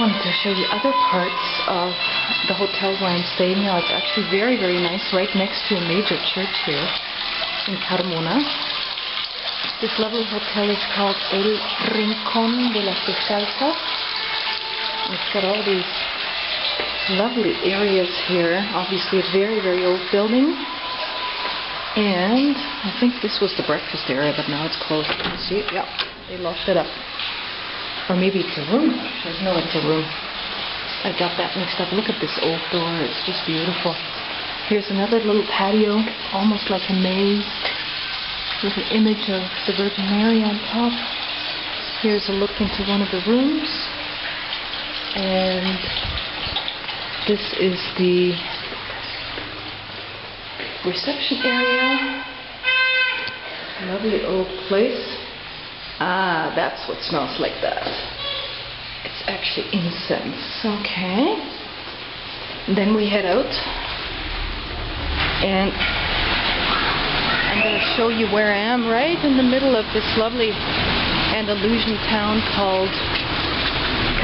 wanted to show you other parts of the hotel where I'm staying now. It's actually very, very nice, right next to a major church here in Carmona. This lovely hotel is called El Rincon de la Fesalta. It's got all these lovely areas here. Obviously a very, very old building. And I think this was the breakfast area, but now it's closed. You see? Yeah, they locked it up. Or maybe it's a room. No, it's a room. I got that mixed up. Look at this old door. It's just beautiful. Here's another little patio, almost like a maze, with an image of the Virgin Mary on top. Here's a look into one of the rooms. And this is the reception area. Lovely old place. Ah, that's what smells like that. It's actually incense. Okay. And then we head out. And I'm going to show you where I am, right in the middle of this lovely Andalusian town called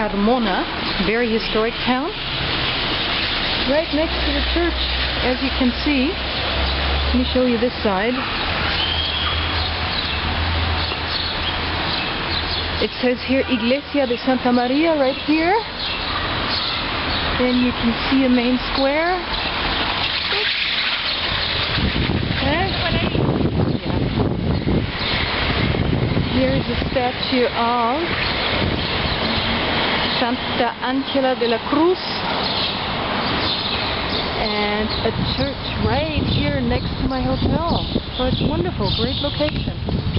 Carmona. Very historic town. Right next to the church, as you can see. Let me show you this side. It says here, Iglesia de Santa Maria, right here. Then you can see a main square. Yeah. Here is a statue of Santa Angela de la Cruz. And a church right here next to my hotel. So it's wonderful, great location.